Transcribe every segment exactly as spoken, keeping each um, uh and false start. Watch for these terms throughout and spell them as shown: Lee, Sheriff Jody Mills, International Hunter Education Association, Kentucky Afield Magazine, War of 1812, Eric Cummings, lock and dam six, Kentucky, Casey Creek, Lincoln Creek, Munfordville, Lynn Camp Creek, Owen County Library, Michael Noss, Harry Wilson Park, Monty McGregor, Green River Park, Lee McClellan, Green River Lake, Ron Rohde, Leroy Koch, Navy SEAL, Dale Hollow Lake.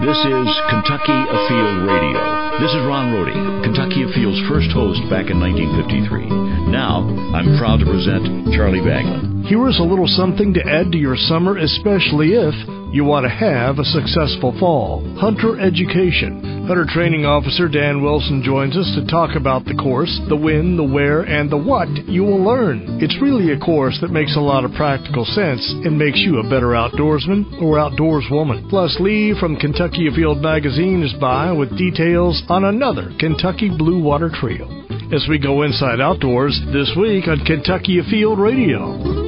This is Kentucky Afield Radio. This is Ron Rohde, Kentucky Afield's first host back in nineteen fifty-three. Now, I'm proud to present Charlie Baglan. Here is a little something to add to your summer, especially if you want to have a successful fall. Hunter Education. Hunter Training Officer Dan Wilson joins us to talk about the course, the when, the where, and the what you will learn. It's really a course that makes a lot of practical sense and makes you a better outdoorsman or outdoors woman. Plus, Lee from Kentucky Afield Magazine is by with details on another Kentucky Blue Water Trail. As we go inside outdoors this week on Kentucky Afield Radio.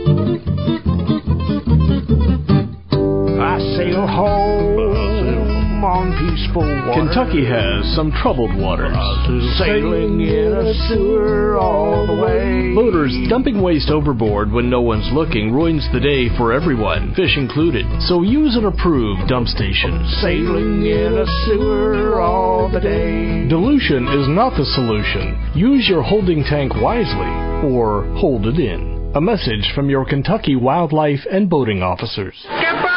I sail home on peaceful water. Kentucky has some troubled waters. Sailing in a sewer all the way. Boaters dumping waste overboard when no one's looking ruins the day for everyone, fish included. So use an approved dump station. Sailing in a sewer all the day. Dilution is not the solution. Use your holding tank wisely or hold it in. A message from your Kentucky wildlife and boating officers. Skipper!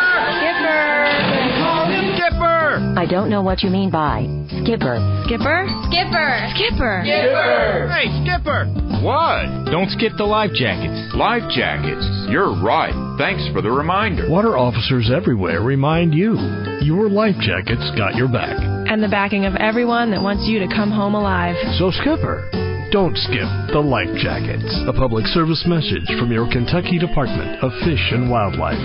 I don't know what you mean by skipper. Skipper? Skipper. Skipper. Skipper. Hey, Skipper. What? Don't skip the life jackets. Life jackets. You're right. Thanks for the reminder. Water officers everywhere remind you, your life jackets got your back. And the backing of everyone that wants you to come home alive. So, Skipper, don't skip the life jackets. A public service message from your Kentucky Department of Fish and Wildlife.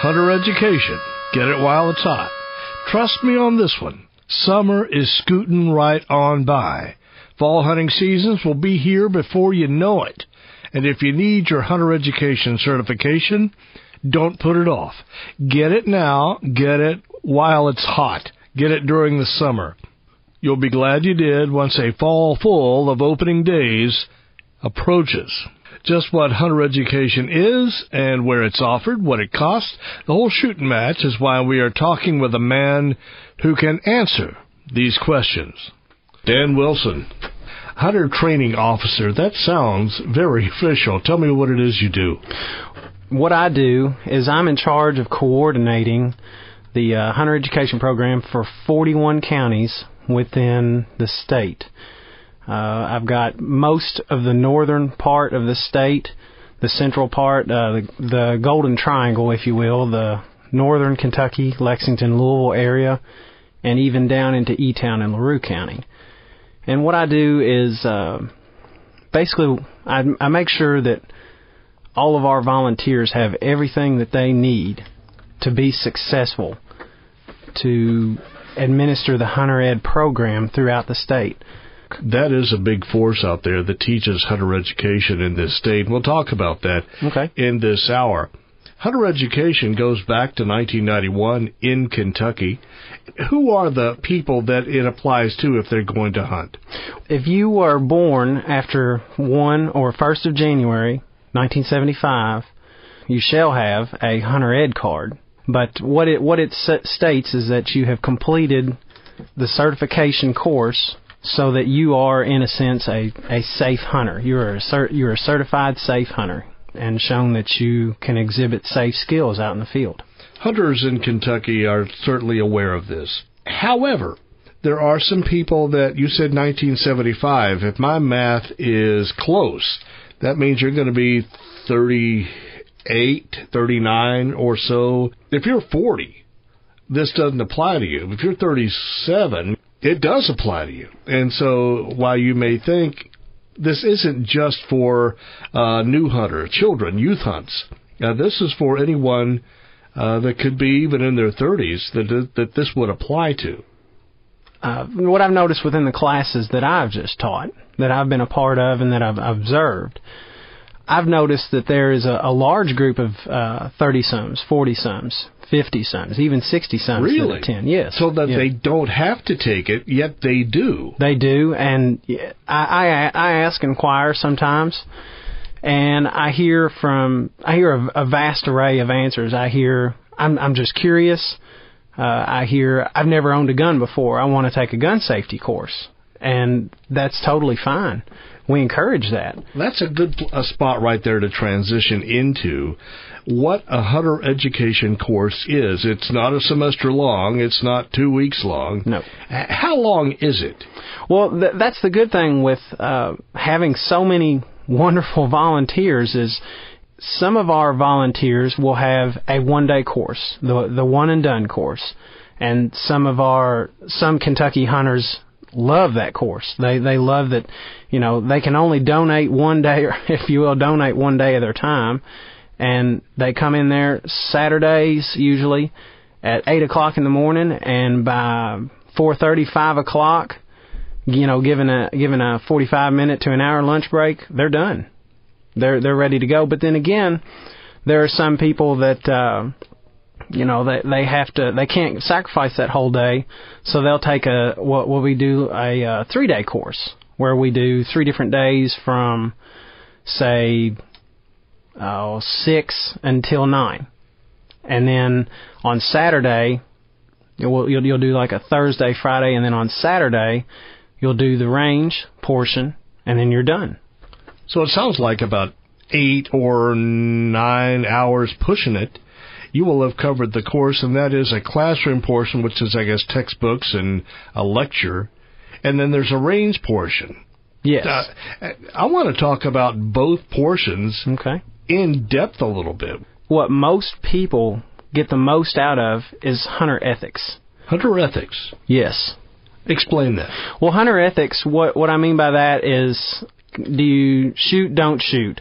Hunter Education. Get it while it's hot. Trust me on this one. Summer is scootin' right on by. Fall hunting seasons will be here before you know it. And if you need your hunter education certification, don't put it off. Get it now. Get it while it's hot. Get it during the summer. You'll be glad you did once a fall full of opening days approaches. Just what hunter education is and where it's offered, what it costs, the whole shooting match is why we are talking with a man who can answer these questions. Dan Wilson, Hunter Training Officer. That sounds very official. Tell me what it is you do. What I do is I'm in charge of coordinating the uh, hunter education program for forty-one counties within the state. Uh, I've got most of the northern part of the state, the central part, uh, the, the Golden Triangle, if you will, the northern Kentucky, Lexington, Louisville area, and even down into E-Town in LaRue County. And what I do is uh, basically I, I make sure that all of our volunteers have everything that they need to be successful to administer the Hunter Ed program throughout the state. That is a big force out there that teaches hunter education in this state, and we'll talk about that okay. in this hour. Hunter education goes back to nineteen ninety-one in Kentucky. Who are the people that it applies to if they're going to hunt? If you were born after first or first of January nineteen seventy-five, you shall have a hunter ed card. But what it, what it states is that you have completed the certification course so that you are, in a sense, a, a safe hunter. You are a, cert, you are a certified safe hunter and shown that you can exhibit safe skills out in the field. Hunters in Kentucky are certainly aware of this. However, there are some people that, you said nineteen seventy-five, if my math is close, that means you're going to be thirty-eight, thirty-nine or so. If you're forty, this doesn't apply to you. If you're thirty-seven... it does apply to you. And so while you may think this isn't just for uh, new hunter, children, youth hunts, uh, this is for anyone uh, that could be even in their thirties that, that this would apply to. Uh, what I've noticed within the classes that I've just taught, that I've been a part of and that I've observed, I've noticed that there is a, a large group of uh, thirty-somes, forty-somes, fifty-somes, even sixty-somes really? that attend. Yes. So that yeah. they don't have to take it, yet they do. They do, and I, I, I ask, inquire sometimes, and I hear from I hear a, a vast array of answers. I hear I'm I'm just curious. Uh, I hear I've never owned a gun before. I want to take a gun safety course. and that's totally fine. We encourage that. That's a good a spot right there to transition into what a hunter education course is. It's not a semester long. It's not two weeks long. No. How long is it? Well, th- that's the good thing with uh, having so many wonderful volunteers is some of our volunteers will have a one-day course, the the one-and-done course, and some of our some Kentucky hunters love that course. They they love that, you know, they can only donate one day, or if you will, donate one day of their time, and they come in there Saturdays usually at eight o'clock in the morning, and by four thirty, five o'clock, you know, given a given a forty five minute to an hour lunch break, they're done. They're they're ready to go. But then again, there are some people that uh, you know, they they have to, they can't sacrifice that whole day, so they'll take a what what we do a uh, three day course where we do three different days from say uh, six until nine, and then on Saturday you'll, you'll you'll do like a Thursday, Friday, and then on Saturday you'll do the range portion, and then you're done. So it sounds like about eight or nine hours pushing it. You will have covered the course, and that is a classroom portion, which is, I guess, textbooks and a lecture. And then there's a range portion. Yes. Uh, I want to talk about both portions okay. in depth a little bit. What most people get the most out of is hunter ethics. Hunter ethics? Yes. Explain that. Well, hunter ethics, what, what I mean by that is, do you shoot, don't shoot?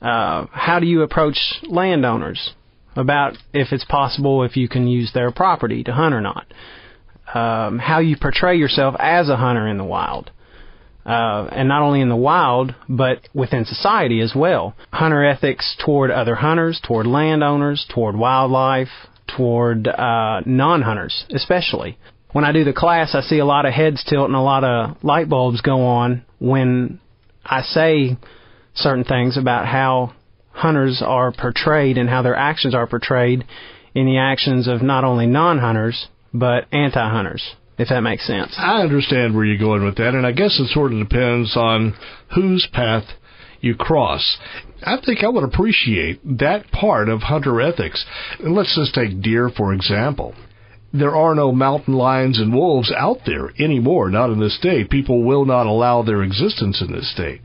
Uh, how do you approach landowners about if it's possible, if you can use their property to hunt or not, um, how you portray yourself as a hunter in the wild, uh, and not only in the wild, but within society as well. Hunter ethics toward other hunters, toward landowners, toward wildlife, toward uh, non-hunters especially. When I do the class, I see a lot of heads tilt and a lot of light bulbs go on when I say certain things about how hunters are portrayed and how their actions are portrayed in the actions of not only non-hunters, but anti-hunters, if that makes sense. I understand where you're going with that, and I guess it sort of depends on whose path you cross. I think I would appreciate that part of hunter ethics. And let's just take deer, for example. There are no mountain lions and wolves out there anymore, not in this state. People will not allow their existence in this state.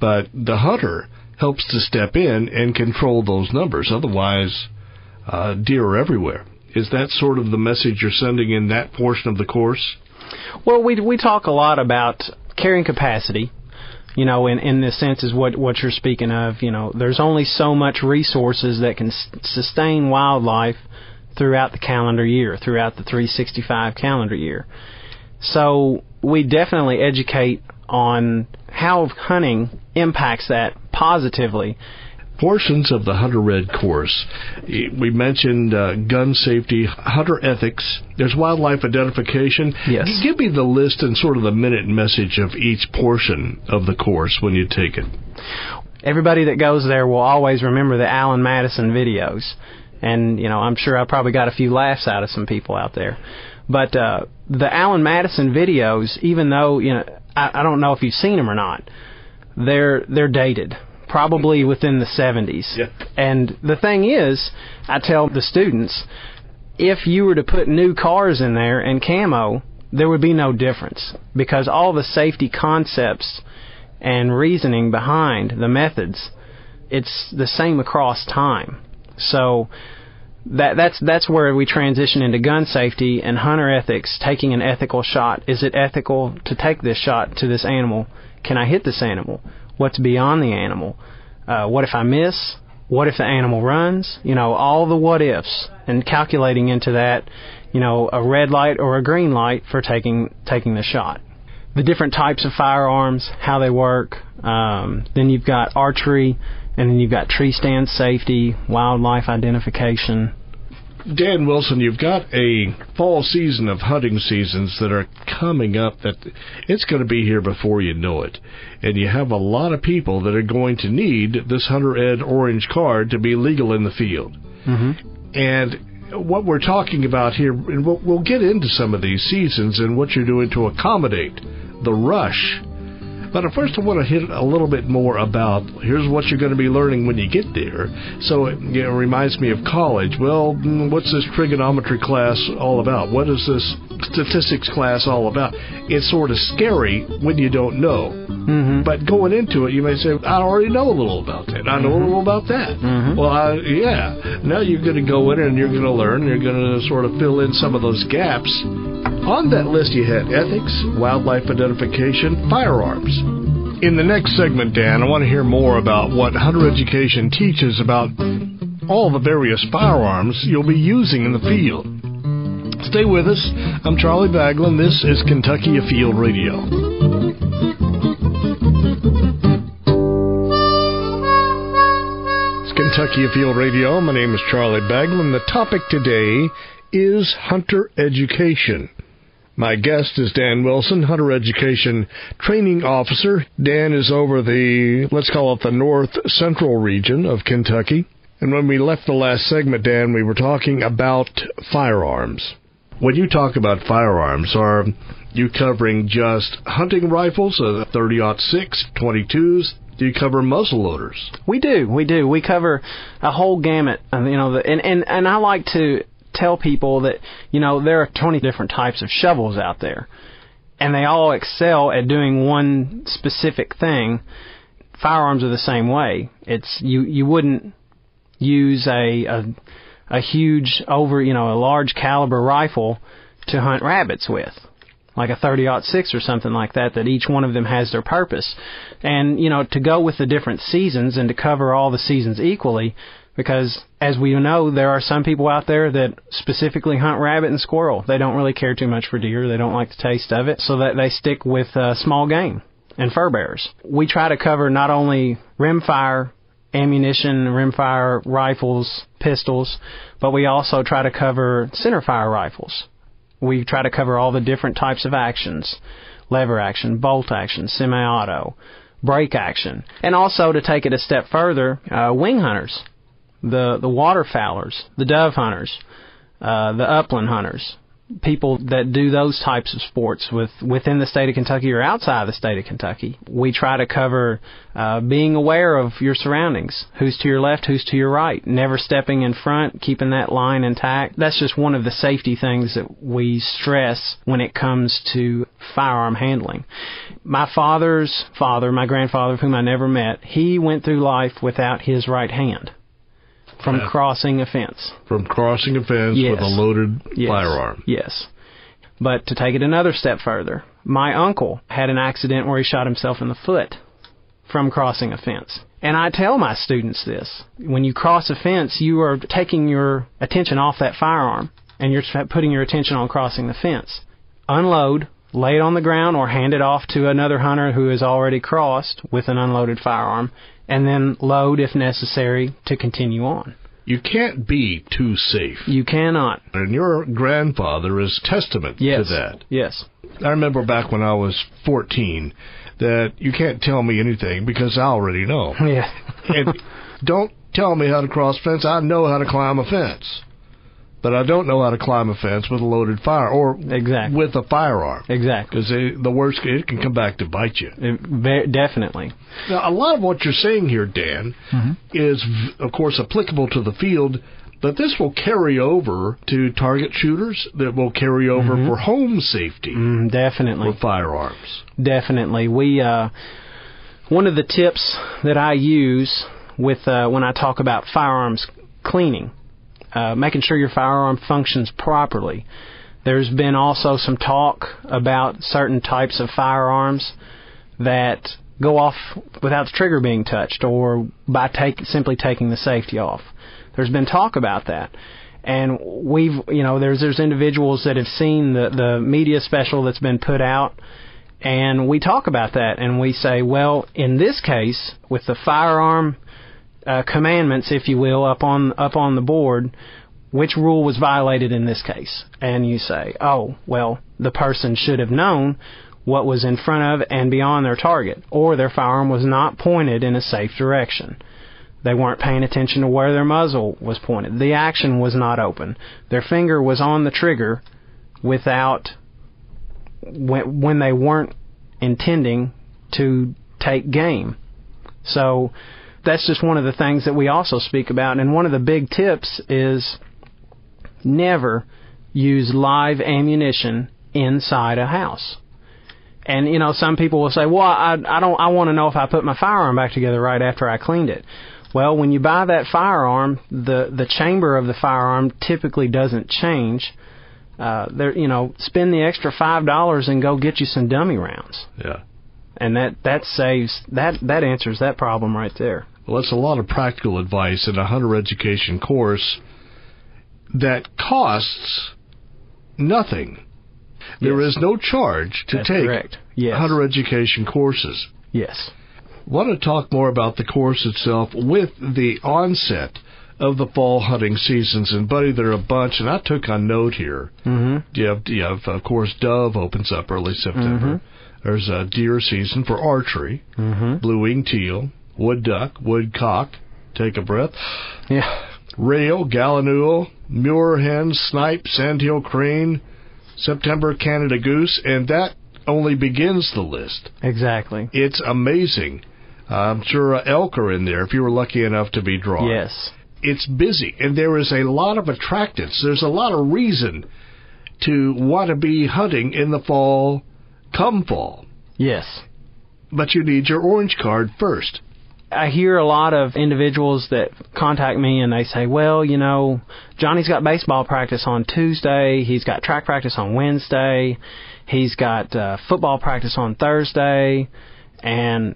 But the hunter helps to step in and control those numbers. Otherwise, uh, deer are everywhere. Is that sort of the message you're sending in that portion of the course? Well, we we talk a lot about carrying capacity, you know, in, in this sense is what, what you're speaking of. You know, there's only so much resources that can s- sustain wildlife throughout the calendar year, throughout the three sixty-five calendar year. So we definitely educate on how hunting impacts that positively. Portions of the Hunter Ed course, we mentioned uh, gun safety, hunter ethics, there's wildlife identification. Yes. Give me the list and sort of the minute message of each portion of the course when you take it. Everybody that goes there will always remember the Alan Madison videos. And, you know, I'm sure I probably got a few laughs out of some people out there. But uh, the Alan Madison videos, even though, you know, I don't know if you've seen them or not. They're they're dated, probably within the seventies. Yeah. And the thing is, I tell the students, if you were to put new cars in there and camo, there would be no difference because all the safety concepts and reasoning behind the methods, it's the same across time. So That, that's that's where we transition into gun safety and hunter ethics, taking an ethical shot. Is it ethical to take this shot to this animal? Can I hit this animal? What's beyond the animal? Uh, what if I miss? What if the animal runs? You know, all the what ifs and calculating into that, you know, a red light or a green light for taking taking the shot. The different types of firearms, how they work. Um, then you've got archery. And then you've got tree stand safety, wildlife identification. Dan Wilson, you've got a fall season of hunting seasons that are coming up that it's going to be here before you know it. And you have a lot of people that are going to need this Hunter Ed orange card to be legal in the field. Mm-hmm. And what we're talking about here, and we'll, we'll get into some of these seasons and what you're doing to accommodate the rush. But first I want to hit a little bit more about here's what you're going to be learning when you get there. So it, you know, reminds me of college. Well, what's this trigonometry class all about? What is this statistics class all about? It's sort of scary when you don't know. Mm-hmm. But going into it, you may say, I already know a little about that. I know mm-hmm. a little about that. Mm-hmm. Well, I, yeah. Now you're going to go in and you're going to learn. You're going to sort of fill in some of those gaps. On that list you had ethics, wildlife identification, firearms. In the next segment, Dan, I want to hear more about what Hunter Education teaches about all the various firearms you'll be using in the field. Stay with us. I'm Charlie Baglan. This is Kentucky Afield Radio. Kentucky Afield Radio. My name is Charlie Baglan. The topic today is hunter education. My guest is Dan Wilson, hunter education training officer. Dan is over the, let's call it the north central region of Kentucky. And when we left the last segment, Dan, we were talking about firearms. When you talk about firearms, are you covering just hunting rifles, uh, thirty aught six, twenty-twos? Do you cover muzzle loaders? We do. We do. We cover a whole gamut. You know, and, and, and I like to tell people that, you know, there are twenty different types of shovels out there, and they all excel at doing one specific thing. Firearms are the same way. It's you, you wouldn't use a, a, a huge over, you know, a large caliber rifle to hunt rabbits with, like a thirty aught six or something like that, that each one of them has their purpose. And, you know, to go with the different seasons and to cover all the seasons equally, because, as we know, there are some people out there that specifically hunt rabbit and squirrel. They don't really care too much for deer. They don't like the taste of it, so that they stick with uh, small game and fur bearers. We try to cover not only rimfire ammunition, rimfire rifles, pistols, but we also try to cover centerfire rifles. We try to cover all the different types of actions: lever action, bolt action, semi-auto, brake action. And also, to take it a step further, uh, wing hunters, the, the waterfowlers, the dove hunters, uh, the upland hunters, people that do those types of sports with, within the state of Kentucky or outside the state of Kentucky. We try to cover uh, being aware of your surroundings, who's to your left, who's to your right, never stepping in front, keeping that line intact. That's just one of the safety things that we stress when it comes to firearm handling. My father's father, my grandfather, whom I never met, he went through life without his right hand. From yeah. crossing a fence. From crossing a fence yes. with a loaded yes. firearm. Yes. But to take it another step further, my uncle had an accident where he shot himself in the foot from crossing a fence. And I tell my students this. When you cross a fence, you are taking your attention off that firearm, and you're putting your attention on crossing the fence. Unload, lay it on the ground, or hand it off to another hunter who has already crossed with an unloaded firearm, and then load, if necessary, to continue on. You can't be too safe. You cannot. And your grandfather is testament yes. to that. Yes. I remember back when I was fourteen that you can't tell me anything because I already know. Yeah. And don't tell me how to cross a fence. I know how to climb a fence. But I don't know how to climb a fence with a loaded fire or exactly. with a firearm. Exactly. Because the worst, it can come back to bite you. It, definitely. Now, a lot of what you're saying here, Dan, mm-hmm. is, of course, applicable to the field, but this will carry over to target shooters, that will carry over mm-hmm. for home safety. Mm, definitely. With firearms. Definitely. We uh, one of the tips that I use with uh, when I talk about firearms cleaning, Uh, making sure your firearm functions properly. There's been also some talk about certain types of firearms that go off without the trigger being touched or by take, simply taking the safety off. There's been talk about that. And we've, you know, there's there's individuals that have seen the, the media special that's been put out, and we talk about that, and we say, well, in this case, with the firearm Uh, commandments, if you will, up on up on the board, which rule was violated in this case? And you say, oh, well, the person should have known what was in front of and beyond their target, or their firearm was not pointed in a safe direction. They weren't paying attention to where their muzzle was pointed. The action was not open. Their finger was on the trigger without when, when they weren't intending to take game. So that's just one of the things that we also speak about. And one of the big tips is never use live ammunition inside a house. And, you know, some people will say, well, I, I don't, I want to know if I put my firearm back together right after I cleaned it. Well, when you buy that firearm, the, the chamber of the firearm typically doesn't change. Uh, there, you know, spend the extra five dollars and go get you some dummy rounds. Yeah. And that, that saves, that, that answers that problem right there. Well, that's a lot of practical advice in a hunter education course that costs nothing. There yes. is no charge to That's take yes. hunter education courses. Yes. I want to talk more about the course itself with the onset of the fall hunting seasons. And, buddy, there are a bunch, and I took a note here. Mm-hmm. You have, you have, of course, dove opens up early September. Mm-hmm. There's a deer season for archery, mm-hmm. blue-winged teal, wood duck, woodcock. Take a breath. Yeah. Rail, gallinule, muir hen, snipe, sandhill crane, September Canada goose, and that only begins the list. Exactly. It's amazing. Uh, I'm sure uh, elk are in there if you were lucky enough to be drawn. Yes. It's busy, and there is a lot of attractants. There's a lot of reason to want to be hunting in the fall, come fall. Yes. But you need your orange card first. I hear a lot of individuals that contact me and they say, well, you know, Johnny's got baseball practice on Tuesday. He's got track practice on Wednesday. He's got uh, football practice on Thursday. And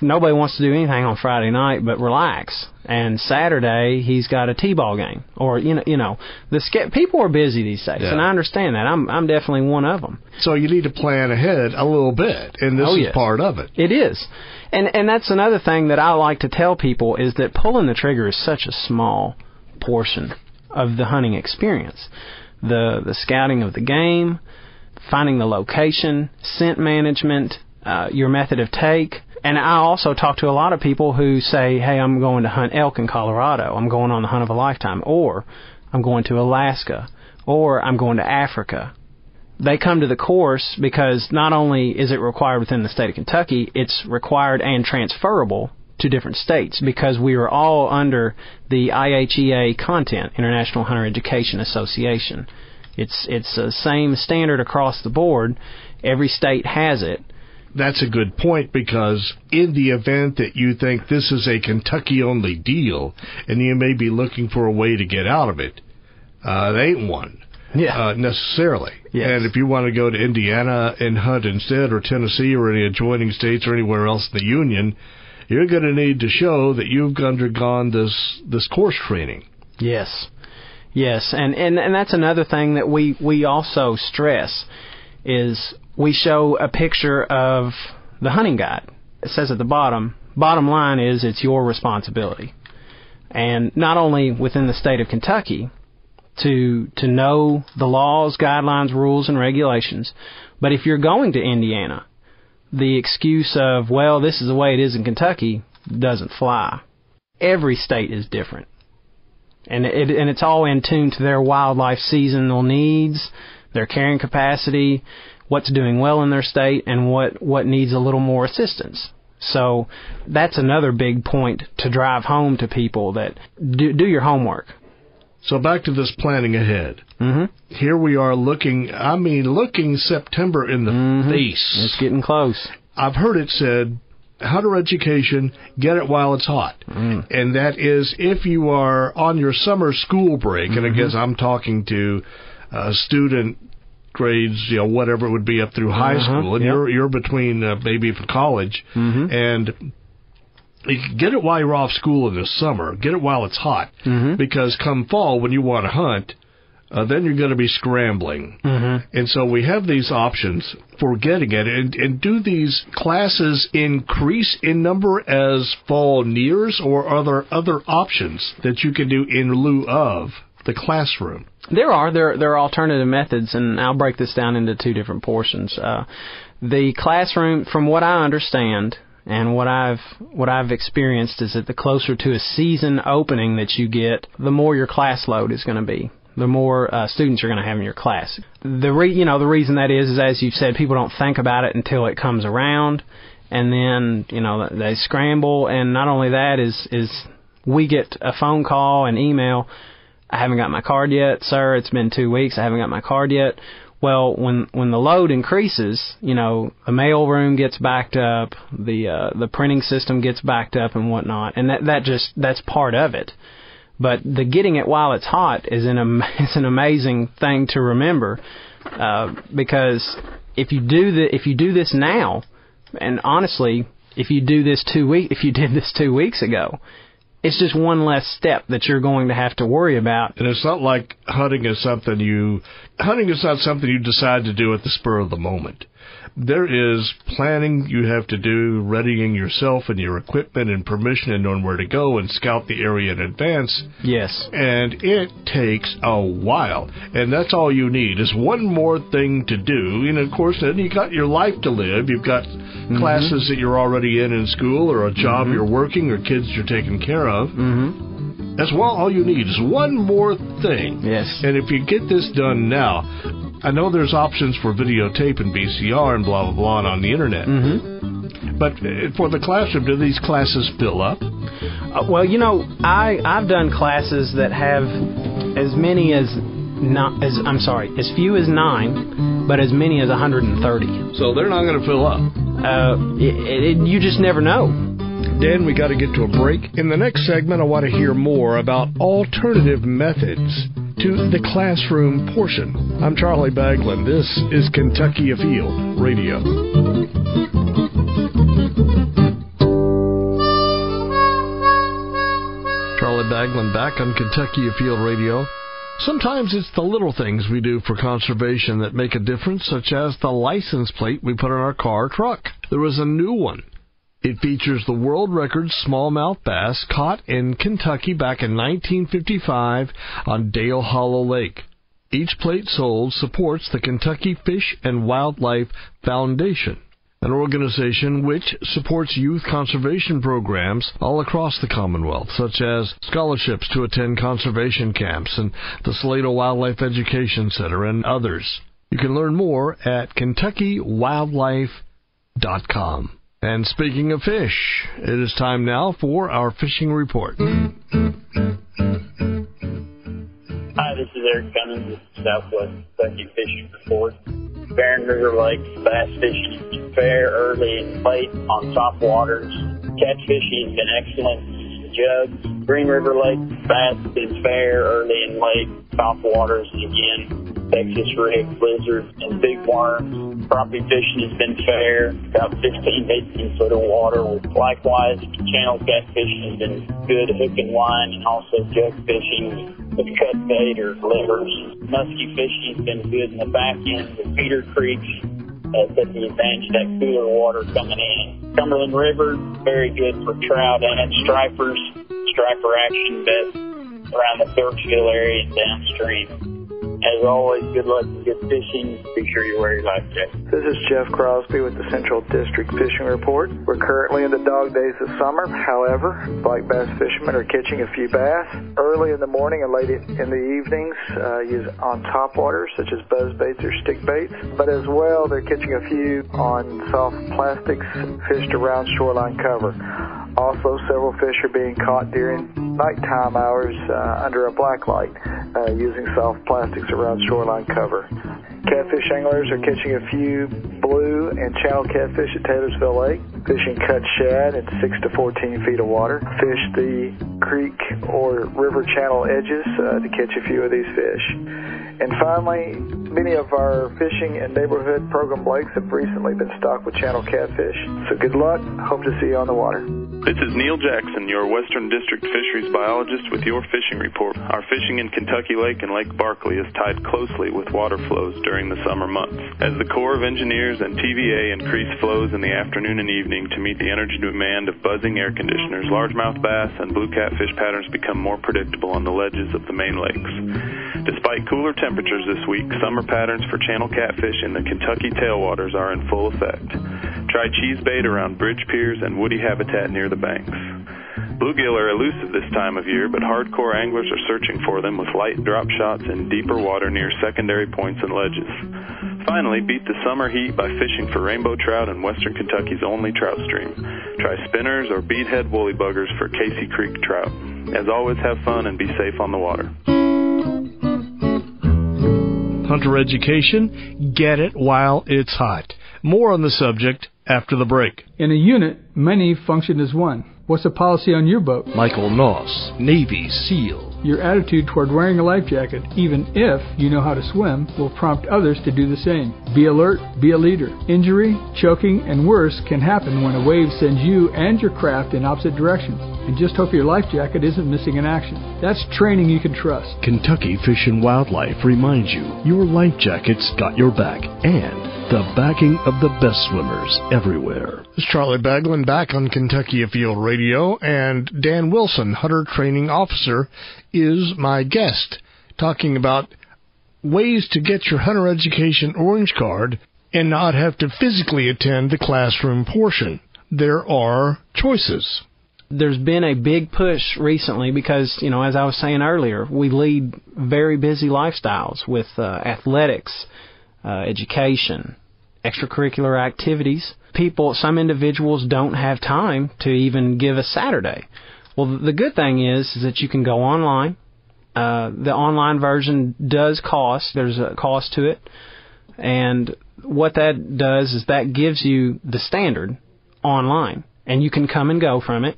nobody wants to do anything on Friday night but relax. And Saturday, he's got a T-ball game. Or, you know, you know, the ske- people are busy these days. Yeah. And I understand that. I'm I'm definitely one of them. So you need to plan ahead a little bit. And this oh, yeah. is part of it. It is. And and that's another thing that I like to tell people is that pulling the trigger is such a small portion of the hunting experience. The the scouting of the game, finding the location, scent management, uh, your method of take. And I also talk to a lot of people who say, hey, I'm going to hunt elk in Colorado. I'm going on the hunt of a lifetime. Or I'm going to Alaska. Or I'm going to Africa. They come to the course because not only is it required within the state of Kentucky, it's required and transferable to different states because we are all under the I H E A content, International Hunter Education Association. It's it's the same standard across the board. Every state has it. That's a good point because in the event that you think this is a Kentucky-only deal and you may be looking for a way to get out of it, uh, there ain't one. Yeah. Uh, necessarily. Yes. And if you want to go to Indiana and hunt instead, or Tennessee, or any adjoining states, or anywhere else in the Union, you're going to need to show that you've undergone this this course training. Yes. Yes. And, and, and that's another thing that we, we also stress is we show a picture of the hunting guide. It says at the bottom, bottom line is it's your responsibility. And not only within the state of Kentucky, to to know the laws, guidelines, rules, and regulations. But if you're going to Indiana, the excuse of, well, this is the way it is in Kentucky, doesn't fly. Every state is different. And it and it's all in tune to their wildlife seasonal needs, their carrying capacity, what's doing well in their state, and what, what needs a little more assistance. So that's another big point to drive home to people, that do, do your homework. So back to this planning ahead. Mm-hmm. Here we are looking, I mean, looking September in the mm-hmm. face. It's getting close. I've heard it said, hunter education, get it while it's hot. Mm. And that is if you are on your summer school break, mm-hmm. and I guess I'm talking to uh, student grades, you know, whatever it would be up through high mm-hmm. school, and yep. you're, you're between uh, maybe for college, mm-hmm. and you can get it while you're off school in the summer. Get it while it's hot. Mm-hmm. Because come fall, when you want to hunt, uh, then you're going to be scrambling. Mm-hmm. And so we have these options for getting it. And, and do these classes increase in number as fall nears, or are there other options that you can do in lieu of the classroom? There are. There, there are alternative methods, and I'll break this down into two different portions. Uh, the classroom, from what I understand, and what I've what I've experienced is that the closer to a season opening that you get, the more your class load is going to be. the more uh, students you're going to have in your class. The re- you know the reason that is is, as you've said, people don't think about it until it comes around, and then you know they scramble. And not only that is is we get a phone call and email. I haven't got my card yet, sir. It's been two weeks. I haven't got my card yet. Well, when when the load increases, you know, the mail room gets backed up, the uh, the printing system gets backed up and whatnot, and that, that just that's part of it. But the getting it while it's hot is an am- it's an amazing thing to remember, uh, because if you do the if you do this now, and honestly, if you do this two week if you did this two weeks ago. It's just one less step that you're going to have to worry about. And it's not like hunting is something you hunting is not something you decide to do at the spur of the moment. There is planning you have to do, readying yourself and your equipment and permission and knowing where to go and scout the area in advance. Yes. And it takes a while. And that's all you need is one more thing to do. And, of course, then you got your life to live. You've got mm-hmm. classes that you're already in in school or a job mm-hmm. you're working or kids you're taking care of. Mm-hmm. As well, all you need is one more thing. Yes. And if you get this done now, I know there's options for videotape and V C R and blah, blah, blah and on the Internet. Mm-hmm. But for the classroom, do these classes fill up? Uh, well, you know, I, I've done classes that have as many as... Not as I'm sorry, as few as nine, but as many as one hundred thirty. So they're not going to fill up. Uh, it, it, you just never know. Dan, we got to get to a break. In the next segment, I want to hear more about alternative methods to the classroom portion. I'm Charlie Baglan. This is Kentucky Afield Radio. Charlie Baglan back on Kentucky Afield Radio. Sometimes it's the little things we do for conservation that make a difference, such as the license plate we put on our car or truck. There is a new one. It features the world record smallmouth bass caught in Kentucky back in nineteen fifty-five on Dale Hollow Lake. Each plate sold supports the Kentucky Fish and Wildlife Foundation, an organization which supports youth conservation programs all across the Commonwealth, such as scholarships to attend conservation camps and the Salado Wildlife Education Center and others. You can learn more at Kentucky Wildlife dot com. And speaking of fish, it is time now for our fishing report. Hi, this is Eric Cummings with the Southwest Kentucky Fishing Report. Barren River Lake bass fishing is fair, early, and late on soft waters. Catch fishing has been excellent. Jugs. Green River Lake bass is fair, early, and late, soft waters, and again, Texas rig, blizzards, and big worms. Crappie fishing has been fair, about fifteen to eighteen foot of water. Likewise, channel catfishing has been good, hook and line, and also jug fishing with cut bait or livers. Musky fishing has been good in the back end of feeder creeks. That's at the advantage of that cooler water coming in. Cumberland River, very good for trout and stripers. Striper action best around the Thurksville area and downstream. As always, good luck and good fishing. Be sure you wear your life jacket. This is Jeff Crosby with the Central District Fishing Report. We're currently in the dog days of summer. However, black bass fishermen are catching a few bass early in the morning and late in the evenings uh, use on top water, such as buzz baits or stick baits. But as well, they're catching a few on soft plastics fished around shoreline cover. Also, several fish are being caught during nighttime hours uh, under a black light uh, using soft plastics around shoreline cover. Catfish anglers are catching a few blue and channel catfish at Taylorsville Lake, fishing cut shad at six to fourteen feet of water. Fish the creek or river channel edges uh, to catch a few of these fish. And finally, many of our fishing and neighborhood program lakes have recently been stocked with channel catfish. So good luck. Hope to see you on the water. This is Neil Jackson, your Western District Fisheries Biologist with your fishing report. Our fishing in Kentucky Lake and Lake Barkley is tied closely with water flows during the summer months. As the Corps of Engineers and T V A increase flows in the afternoon and evening to meet the energy demand of buzzing air conditioners, largemouth bass and blue catfish patterns become more predictable on the ledges of the main lakes. Despite cooler temperatures this week, summer patterns for channel catfish in the Kentucky tailwaters are in full effect. Try cheese bait around bridge piers and woody habitat near the banks. Bluegill are elusive this time of year, but hardcore anglers are searching for them with light drop shots in deeper water near secondary points and ledges. Finally, beat the summer heat by fishing for rainbow trout in western Kentucky's only trout stream. Try spinners or beadhead woolly buggers for Casey Creek trout. As always, have fun and be safe on the water. Hunter education, get it while it's hot. More on the subject after the break. In a unit, many function as one. What's the policy on your boat? Michael Noss, Navy SEAL. Your attitude toward wearing a life jacket, even if you know how to swim, will prompt others to do the same. Be alert, be a leader. Injury, choking, and worse can happen when a wave sends you and your craft in opposite directions. And just hope your life jacket isn't missing in action. That's training you can trust. Kentucky Fish and Wildlife reminds you your life jacket's got your back, and the backing of the best swimmers everywhere. It's Charlie Baglan back on Kentucky Afield Radio, and Dan Wilson, Hunter Training Officer, is my guest, talking about ways to get your hunter education orange card and not have to physically attend the classroom portion. There are choices. There's been a big push recently because, you know, as I was saying earlier, we lead very busy lifestyles with uh, athletics, uh, education, extracurricular activities. People, some individuals don't have time to even give a Saturday. Well, the good thing is, is that you can go online. Uh, the online version does cost. There's a cost to it. And what that does is that gives you the standard online. And you can come and go from it.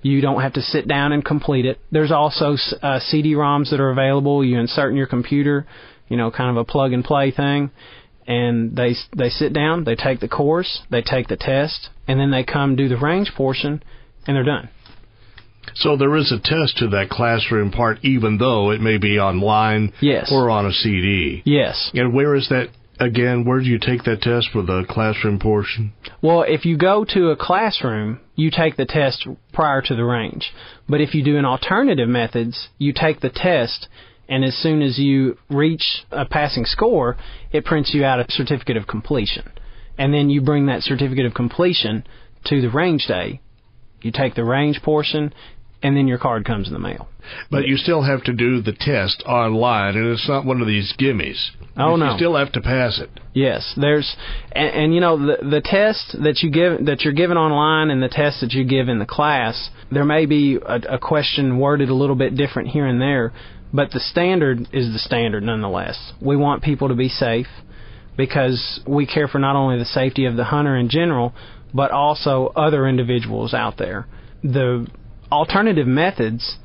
You don't have to sit down and complete it. There's also uh, C D ROMs that are available. You insert in your computer, you know, kind of a plug-and-play thing. And they they sit down, they take the course, they take the test, and then they come do the range portion, and they're done. So there is a test to that classroom part, even though it may be online yes. or on a C D. Yes. And where is that, again, where do you take that test for the classroom portion? Well, if you go to a classroom, you take the test prior to the range. But if you do an alternative methods, you take the test, and as soon as you reach a passing score, it prints you out a certificate of completion. And then you bring that certificate of completion to the range day. You take the range portion, and then your card comes in the mail. But you still have to do the test online, and it's not one of these gimmies. Oh, no. You still have to pass it. Yes. There's, and, and you know, the, the test that, you give, that you're given online and the test that you give in the class, there may be a, a question worded a little bit different here and there, but the standard is the standard nonetheless. We want people to be safe because we care for not only the safety of the hunter in general, but also other individuals out there. The alternative methods,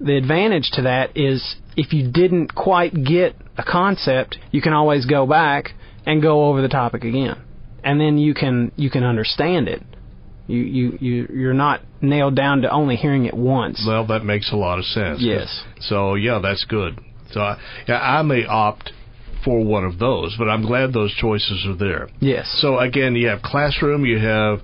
the advantage to that is if you didn't quite get a concept, you can always go back and go over the topic again. And then you can you can understand it. You, you, you, you're not nailed down to only hearing it once. Well, that makes a lot of sense. Yes. So, yeah, that's good. So, I, yeah, I may opt for one of those, but I'm glad those choices are there. Yes. So, again, you have classroom, you have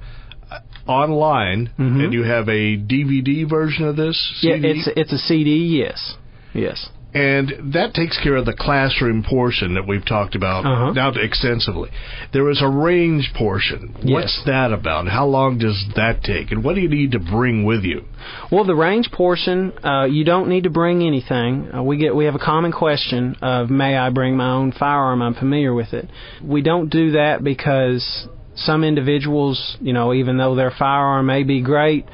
online, mm-hmm. and you have a D V D version of this? C D? Yeah, it's, it's a C D, yes. Yes. And that takes care of the classroom portion that we've talked about uh-huh. now extensively. There is a range portion. Yes. What's that about? How long does that take? And what do you need to bring with you? Well, the range portion, uh, you don't need to bring anything. Uh, we get we have a common question of, may I bring my own firearm? I'm familiar with it. We don't do that because some individuals, you know, even though their firearm may be great,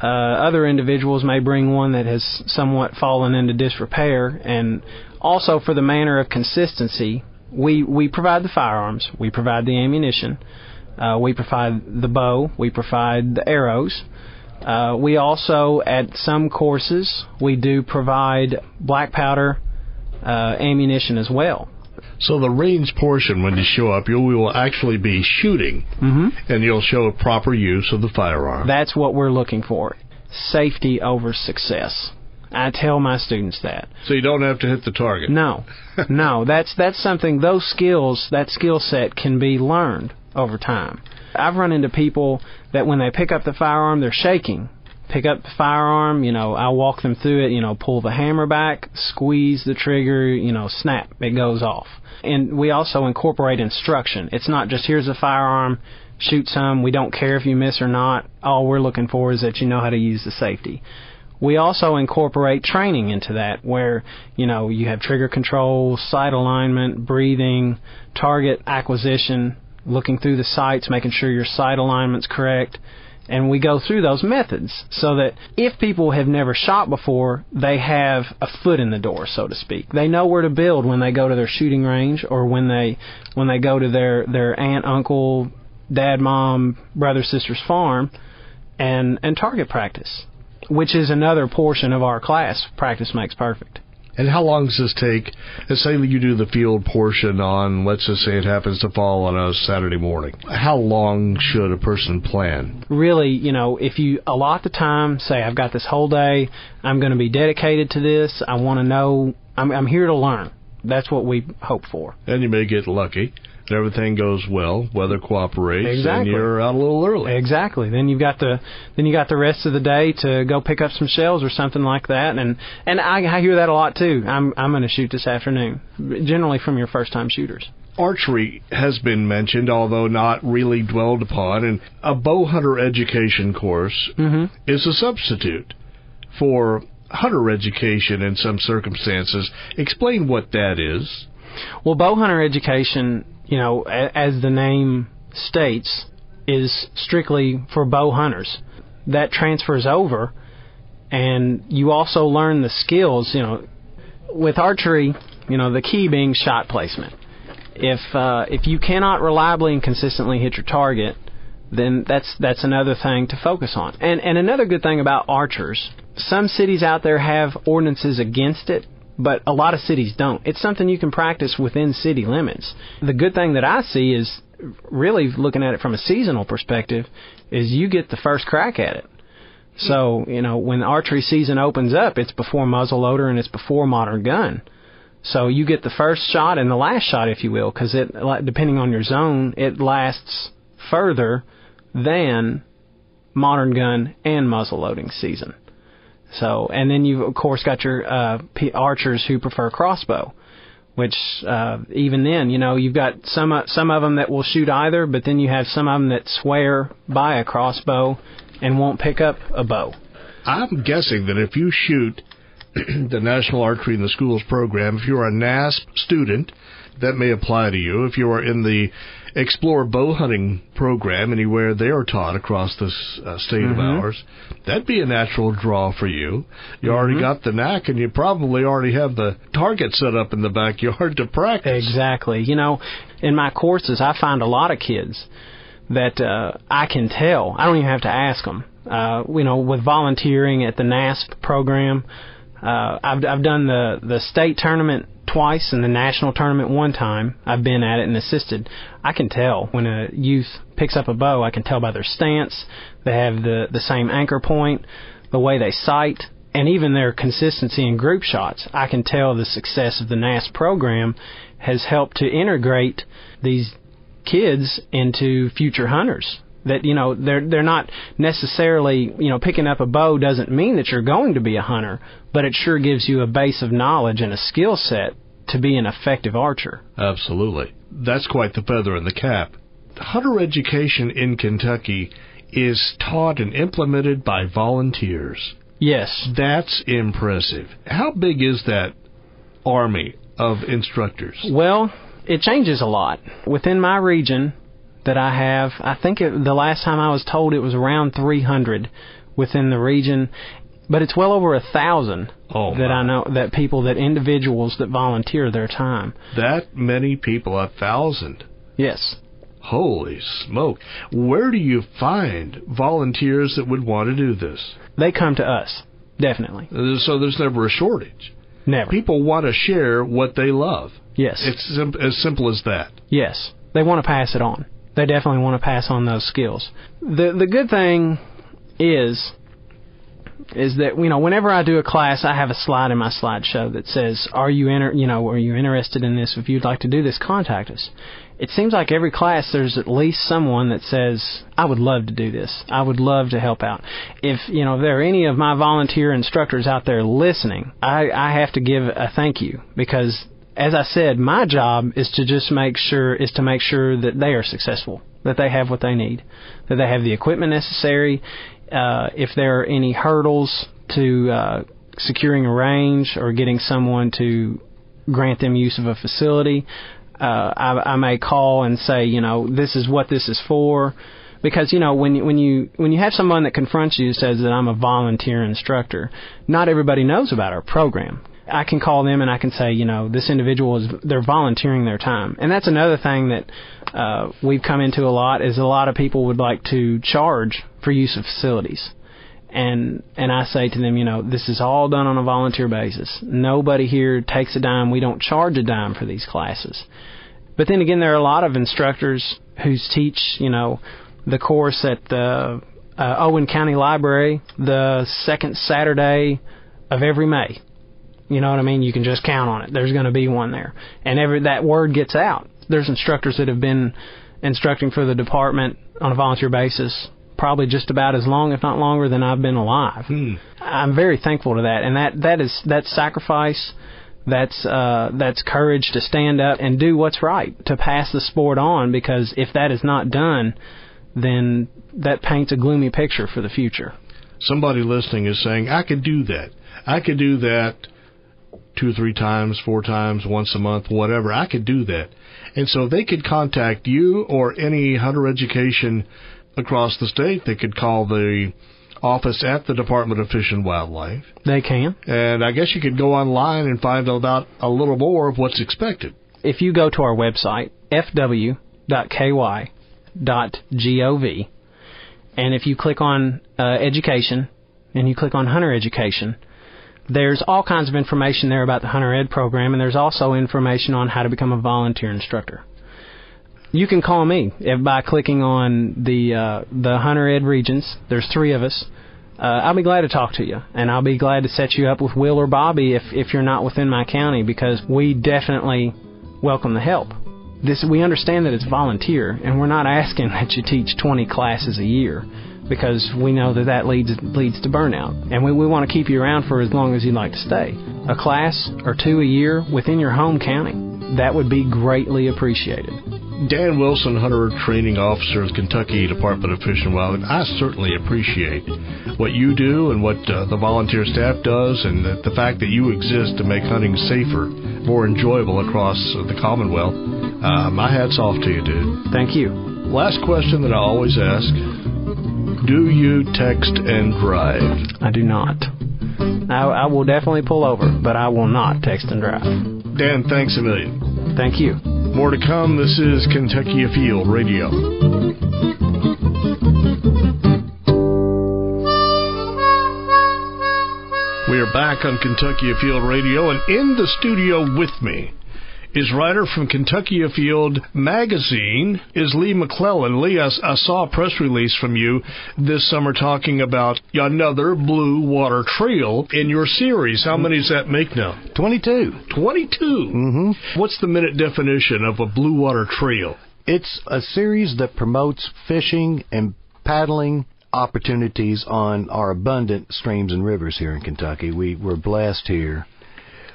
Uh, other individuals may bring one that has somewhat fallen into disrepair. And also for the manner of consistency, we, we provide the firearms, we provide the ammunition, uh, we provide the bow, we provide the arrows. Uh, we also, at some courses, we do provide black powder uh, ammunition as well. So the range portion, when you show up, you will actually be shooting, mm-hmm. and you'll show a proper use of the firearm. That's what we're looking for, safety over success. I tell my students that. So you don't have to hit the target. No, no, that's that's something, those skills, that skill set can be learned over time. I've run into people that when they pick up the firearm, they're shaking. Pick up the firearm, you know, I walk them through it, you know, pull the hammer back, squeeze the trigger, you know, snap, it goes off. And we also incorporate instruction. It's not just here's a firearm, shoot some. We don't care if you miss or not. All we're looking for is that you know how to use the safety. We also incorporate training into that where, you know, you have trigger control, sight alignment, breathing, target acquisition, looking through the sights, making sure your sight alignment's correct. And we go through those methods so that if people have never shot before, they have a foot in the door, so to speak. They know where to build when they go to their shooting range or when they when they go to their, their aunt, uncle, dad, mom, brother, sister's farm and, and target practice, which is another portion of our class, Practice Makes Perfect. And how long does this take? Let's say you do the field portion on, let's just say it happens to fall on a Saturday morning. How long should a person plan? Really, you know, if you allot the time, say I've got this whole day, I'm going to be dedicated to this, I want to know, I'm, I'm here to learn. That's what we hope for. And you may get lucky. Everything goes well, weather cooperates, exactly. And you're out a little early. Exactly. Then you've got the then you got the rest of the day to go pick up some shells or something like that. And and I, I hear that a lot too. I'm I'm going to shoot this afternoon, generally from your first time shooters. Archery has been mentioned, although not really dwelled upon. And a bow hunter education course mm-hmm. is a substitute for hunter education in some circumstances. Explain what that is. Well, bow hunter education, you know, as the name states, is strictly for bow hunters. That transfers over, and you also learn the skills, you know, with archery, you know, the key being shot placement. If uh, if you cannot reliably and consistently hit your target, then that's that's another thing to focus on. And, and another good thing about archers, some cities out there have ordinances against it, but a lot of cities don't. It's something you can practice within city limits. The good thing that I see is, really looking at it from a seasonal perspective, is you get the first crack at it. So, you know, when the archery season opens up, it's before muzzleloader and it's before modern gun. So you get the first shot and the last shot, if you will, because it, depending on your zone, it lasts further than modern gun and muzzleloading season. So, and then you've, of course, got your uh, archers who prefer crossbow, which uh, even then, you know, you've got some uh, some of them that will shoot either, but then you have some of them that swear by a crossbow and won't pick up a bow. I'm guessing that if you shoot the National Archery in the Schools program, if you're a NASP student, that may apply to you. If you are in the Explore Bow Hunting program, anywhere they are taught across this uh, state mm-hmm. of ours, that'd be a natural draw for you. You mm-hmm. already got the knack, and you probably already have the target set up in the backyard to practice. Exactly. You know, in my courses, I find a lot of kids that uh, I can tell. I don't even have to ask them. Uh, you know, with volunteering at the NASP program, uh, I've, I've done the, the state tournament twice and the national tournament one time. I've been at it and assisted. I can tell when a youth picks up a bow. I can tell by their stance. They have the, the same anchor point, the way they sight, and even their consistency in group shots. I can tell the success of the NASP program has helped to integrate these kids into future hunters. That, you know, they're they're not necessarily, you know, picking up a bow doesn't mean that you're going to be a hunter, but it sure gives you a base of knowledge and a skill set to be an effective archer. Absolutely. That's quite the feather in the cap. Hunter education in Kentucky is taught and implemented by volunteers. Yes. That's impressive. How big is that army of instructors? Well, it changes a lot. Within my region that I have, I think it, the last time I was told it was around three hundred within the region, but it's well over a thousand oh, that I know that people, that individuals that volunteer their time. That many people, a thousand? Yes. Holy smoke! Where do you find volunteers that would want to do this? They come to us, definitely. So there's never a shortage. Never. People want to share what they love. Yes. It's sim- as simple as that. Yes, they want to pass it on. They definitely want to pass on those skills. The the good thing is is that, you know, whenever I do a class, I have a slide in my slideshow that says, are you inter- you know, are you interested in this? If you'd like to do this, contact us. It seems like every class there's at least someone that says, I would love to do this. I would love to help out. If, you know, if there are any of my volunteer instructors out there listening, I, I have to give a thank you, because as I said, my job is to just make sure is to make sure that they are successful, that they have what they need, that they have the equipment necessary. Uh, if there are any hurdles to uh, securing a range or getting someone to grant them use of a facility, uh, I, I may call and say, you know, this is what this is for. Because, you know, when, when you when you have someone that confronts you and says that I'm a volunteer instructor, not everybody knows about our program. I can call them and I can say, you know, this individual, is they're volunteering their time. And that's another thing that uh, we've come into a lot is a lot of people would like to charge for use of facilities. And and I say to them, you know, this is all done on a volunteer basis. Nobody here takes a dime. We don't charge a dime for these classes. But then again, there are a lot of instructors who teach, you know, the course at the uh, Owen County Library the second Saturday of every May. You know what I mean? You can just count on it. There's going to be one there. And every that word gets out. There's instructors that have been instructing for the department on a volunteer basis probably just about as long, if not longer, than I've been alive. Hmm. I'm very thankful to that. And that, that is that's sacrifice. That's uh, that's courage to stand up and do what's right, to pass the sport on, because if that is not done, then that paints a gloomy picture for the future. Somebody listening is saying, I could do that. I could do that two or three times, four times, once a month, whatever. I could do that. And so they could contact you or any hunter education across the state. They could call the office at the Department of Fish and Wildlife. They can. And I guess you could go online and find out about a little more of what's expected. If you go to our website, f w dot k y dot gov, and if you click on uh, education and you click on hunter education, there's all kinds of information there about the Hunter Ed program, and there's also information on how to become a volunteer instructor. You can call me by clicking on the uh, the Hunter Ed regions. There's three of us. Uh, I'll be glad to talk to you, and I'll be glad to set you up with Will or Bobby if, if you're not within my county, because we definitely welcome the help. This, we understand that it's volunteer, and we're not asking that you teach twenty classes a year, because we know that that leads leads to burnout. And we, we want to keep you around for as long as you'd like to stay. A class or two a year within your home county, that would be greatly appreciated. Dan Wilson, Hunter Training Officer of the Kentucky Department of Fish and Wildlife, I certainly appreciate what you do and what uh, the volunteer staff does, and the, the fact that you exist to make hunting safer, more enjoyable across the Commonwealth. Uh, my hat's off to you, dude. Thank you. Last question that I always ask. Do you text and drive? I do not. I, I will definitely pull over, but I will not text and drive. Dan, thanks a million. Thank you. More to come. This is Kentucky Afield Radio. We are back on Kentucky Afield Radio, and in the studio with me is writer from Kentucky Afield Magazine, is Lee McClellan. Lee, I, I saw a press release from you this summer talking about another Blue Water Trail in your series. How many does that make now? twenty-two. twenty-two? Mm-hmm. What's the minute definition of a Blue Water Trail? It's a series that promotes fishing and paddling opportunities on our abundant streams and rivers here in Kentucky. We, we're blessed here.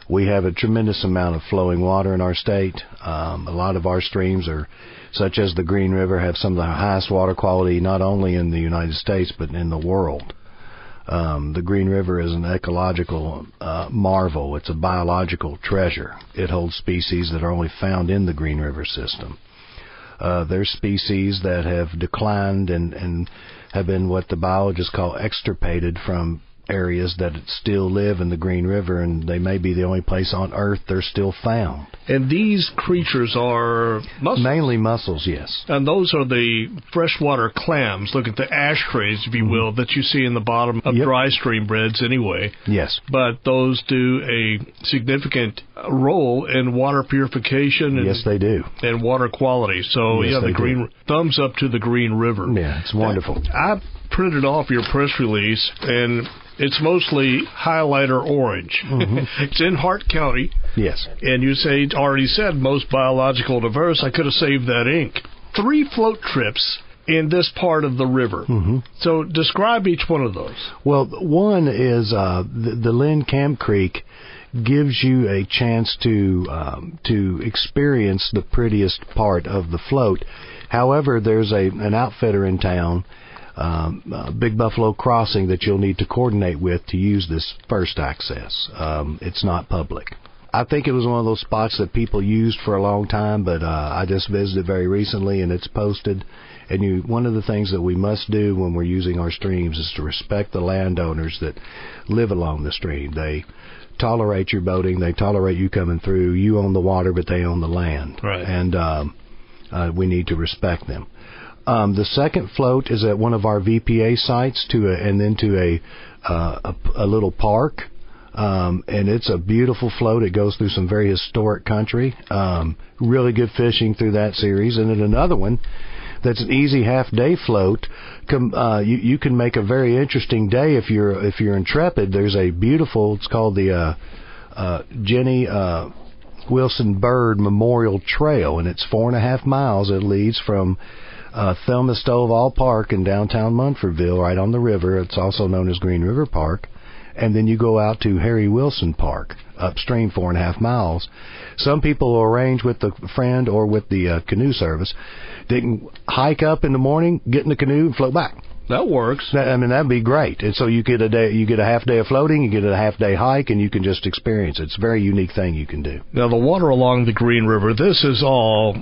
We have a tremendous amount of flowing water in our state. Um, a lot of our streams are, such as the Green River, have some of the highest water quality, not only in the United States, but in the world. Um, the Green River is an ecological uh, marvel. It's a biological treasure. It holds species that are only found in the Green River system. Uh, there's species that have declined and, and have been what the biologists call extirpated from areas that still live in the Green River, and they may be the only place on Earth they're still found. And these creatures are mussels? Mainly mussels, yes. And those are the freshwater clams, look at the ashtrays, if you will, mm-hmm. that you see in the bottom of yep. dry stream beds anyway. Yes. But those do a significant role in water purification. And, yes, they do. And water quality. So, yes, yeah, the green do. Thumbs up to the Green River. Yeah, it's wonderful. I printed off your press release, and it's mostly highlighter orange. Mm-hmm. It's in Hart County. Yes. And you say, already said, most biological diverse. I could have saved that ink. Three float trips in this part of the river. Mm-hmm. So describe each one of those. Well, one is uh, the, the Lynn Camp Creek gives you a chance to um, to experience the prettiest part of the float. However, there's a an outfitter in town, um, uh, Big Buffalo Crossing, that you'll need to coordinate with to use this first access. Um, it's not public. I think it was one of those spots that people used for a long time, but uh, I just visited very recently, and it's posted. And you, one of the things that we must do when we're using our streams is to respect the landowners that live along the stream. They tolerate your boating. They tolerate you coming through. You own the water, but they own the land. Right. And um, uh, we need to respect them. Um, the second float is at one of our V P A sites, to a, and then to a, uh, a, a little park. Um, and it's a beautiful float. It goes through some very historic country. Um, really good fishing through that series. And then another one that's an easy half-day float. Come, uh, you, you can make a very interesting day if you're if you're intrepid. There's a beautiful. It's called the uh, uh, Jenny uh, Wilson Byrd Memorial Trail, and it's four and a half miles. It leads from uh, Thelma Stovall Park in downtown Munfordville, right on the river. It's also known as Green River Park. And then you go out to Harry Wilson Park, upstream four and a half miles. Some people will arrange with the friend or with the uh, canoe service. They can hike up in the morning, get in the canoe, and float back. That works. I mean, that'd be great. And so you get a day, you get a half day of floating, you get a half day hike, and you can just experience it. It's a very unique thing you can do. Now, the water along the Green River, this is all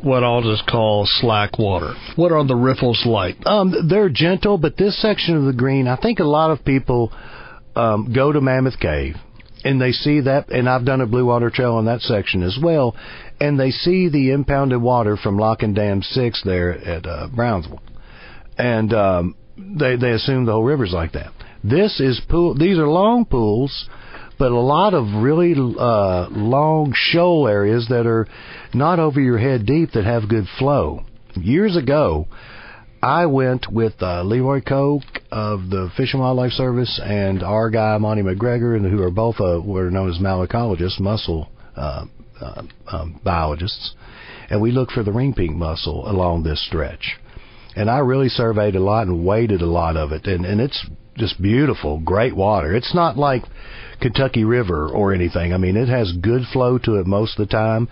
what I'll just call slack water. What are the riffles like? Um, they're gentle, but this section of the Green, I think a lot of people Um, go to Mammoth Cave, and they see that, and I've done a Blue Water Trail on that section as well, and they see the impounded water from Lock and Dam six there at uh, Brownsville, and um, they they assume the whole river's like that. This is pool; these are long pools, but a lot of really uh, long shoal areas that are not over your head deep that have good flow. Years ago, I went with uh, Leroy Koch of the Fish and Wildlife Service and our guy, Monty McGregor, and who are both uh, were known as malacologists, mussel uh, uh, um, biologists. And we looked for the ring pink mussel along this stretch. And I really surveyed a lot and waded a lot of it. And, and it's just beautiful, great water. It's not like Kentucky River or anything. I mean, it has good flow to it most of the time.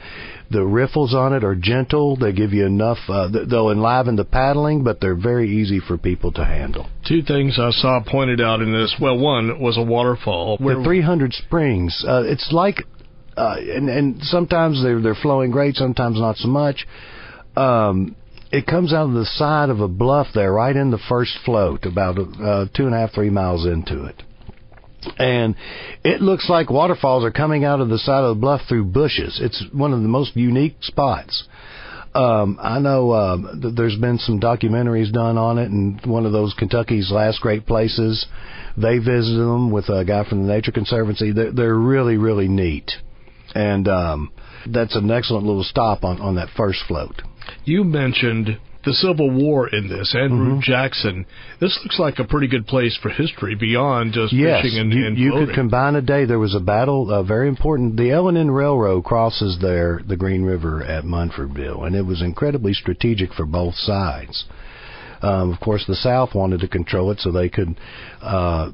The riffles on it are gentle. They give you enough. Uh, they'll enliven the paddling, but they're very easy for people to handle. Two things I saw pointed out in this. Well, one was a waterfall. Where the three hundred Springs. Uh, it's like, uh, and, and sometimes they're, they're flowing great, sometimes not so much. Um It comes out of the side of a bluff there, right in the first float, about uh, two and a half, three miles into it. And it looks like waterfalls are coming out of the side of the bluff through bushes. It's one of the most unique spots. Um, I know um, th- there's been some documentaries done on it, and one of those Kentucky's Last Great Places, they visited them with a guy from the Nature Conservancy. They're, they're really, really neat. And um, that's an excellent little stop on, on that first float. You mentioned the Civil War in this, Andrew mm-hmm. Jackson. This looks like a pretty good place for history beyond just yes, fishing and, you, and floating. You could combine a day. There was a battle, uh, very important. The L and N Railroad crosses there, the Green River at Munfordville, and it was incredibly strategic for both sides. Um, of course, the South wanted to control it so they could uh,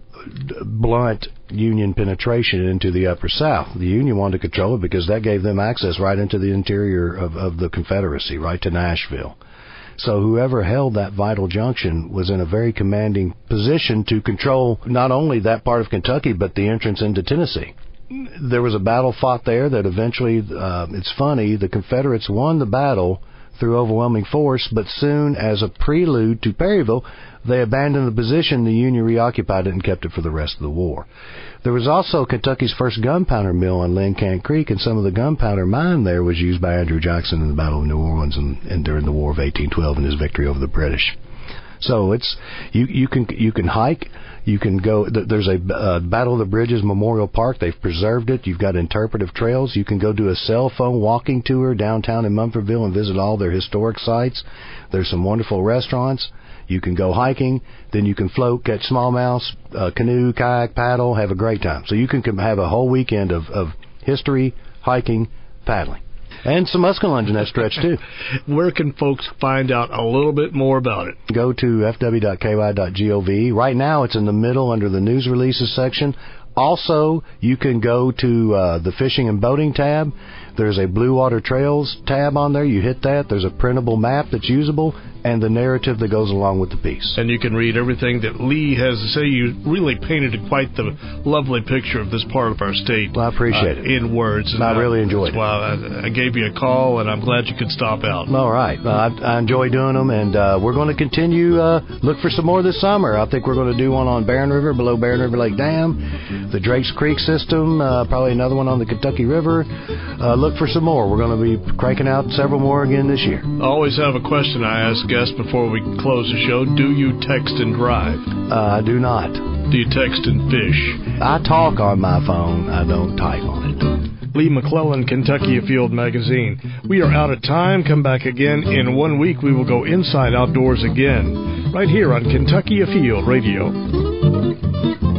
blunt Union penetration into the Upper South. The Union wanted to control it because that gave them access right into the interior of, of the Confederacy, right to Nashville. So whoever held that vital junction was in a very commanding position to control not only that part of Kentucky, but the entrance into Tennessee. There was a battle fought there that eventually, uh, it's funny, the Confederates won the battle through overwhelming force, but soon as a prelude to Perryville, they abandoned the position. The Union reoccupied it and kept it for the rest of the war. There was also Kentucky's first gunpowder mill on Lincoln Creek, and some of the gunpowder mined there was used by Andrew Jackson in the Battle of New Orleans and, and during the War of eighteen twelve and his victory over the British. So it's you, you can you can hike, you can go. There's a uh, Battle of the Bridges Memorial Park. They've preserved it. You've got interpretive trails. You can go do a cell phone walking tour downtown in Munfordville and visit all their historic sites. There's some wonderful restaurants. You can go hiking. Then you can float, catch smallmouth, uh, canoe, kayak, paddle, have a great time. So you can have a whole weekend of, of history, hiking, paddling. And some muskellunge in that stretch, too. Where can folks find out a little bit more about it? Go to f w dot k y dot gov. Right now, it's in the middle under the news releases section. Also, you can go to uh, the Fishing and Boating tab. There's a Blue Water Trails tab on there. You hit that. There's a printable map that's usable and the narrative that goes along with the piece. And you can read everything that Lee has to say. You really painted quite the lovely picture of this part of our state. Well, I appreciate uh, it. In words. And I that, really enjoyed it. Wow. I, I gave you a call, and I'm glad you could stop out. All right. Uh, I, I enjoy doing them, and uh, we're going to continue. Uh, look for some more this summer. I think we're going to do one on Barren River, below Barren River Lake Dam, the Drake's Creek system, uh, probably another one on the Kentucky River. Uh, look for some more. We're going to be cranking out several more again this year. I always have a question I ask guests before we close the show. Do you text and drive? Uh, I do not. Do you text and fish? I talk on my phone. I don't type on it. Lee McClellan, Kentucky Afield Magazine. We are out of time. Come back again. In one week, we will go inside outdoors again, right here on Kentucky Afield Radio.